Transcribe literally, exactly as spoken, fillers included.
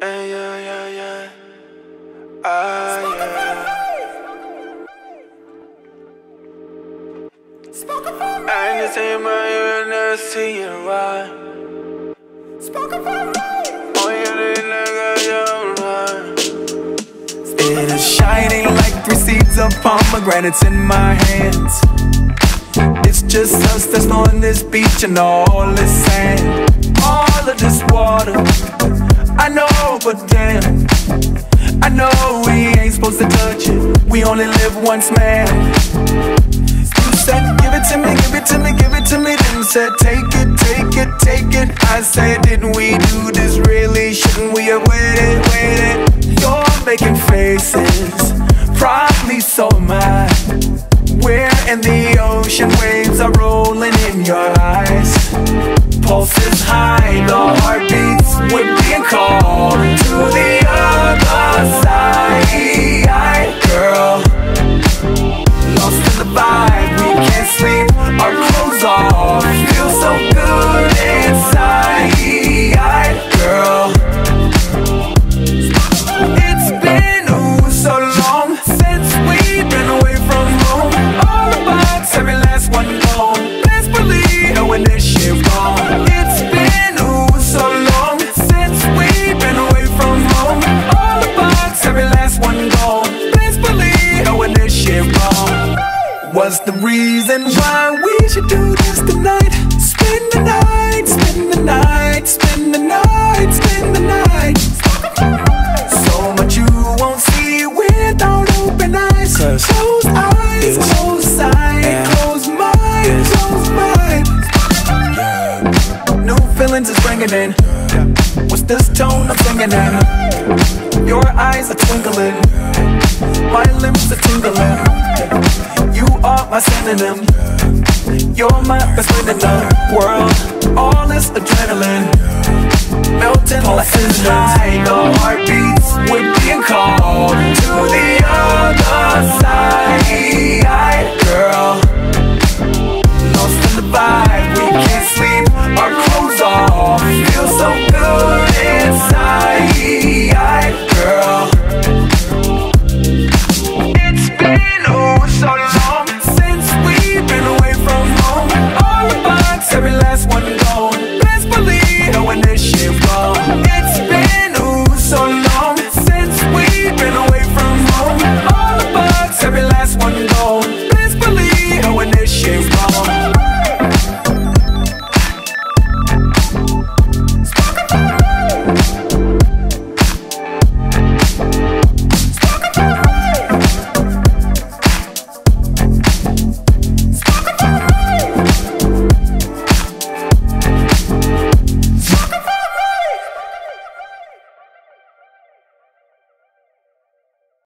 Hey, yeah, yeah, yeah. Ah, yeah. I just ain't my own, I see it right. Oh, yeah, they look at your right. It is shining like three seeds of pomegranates in my hands. It's just us that's on this beach and all this sand, all of this water. I know, but damn, I know we ain't supposed to touch it. We only live once, man. You said, give it to me, give it to me, give it to me. Then said, take it, take it, take it. I said, didn't we do this really? Shouldn't we have waited, waited? You're making faces, probably so am I. We're in the ocean, waves are rolling in your eyes. Pulse is high, the heartbeats we're being called to the other side. Girl, lost in the vibe, we can't sleep, our clothes off, feel so good inside. Girl, it's been ooh, so long since we've been away from home. All the vibes, every last one gone. Best believe knowing this shit wrong. It's been ooh, so long since we've been away from home. All the vibes, every last one gone. Best believe knowing this shit wrong. What's the reason why we should do this tonight? Spend the night, spend the night, spend the night, spend the night. So much you won't see without open eyes. Close eyes, close sight, close mind, close mind. New feelings is bringing in. What's this tone I'm singing in? Your eyes are twinkling, my lips are tingling. You are my synonym, you're my best friend in the world. All this adrenaline melting like a high, the heartbeat.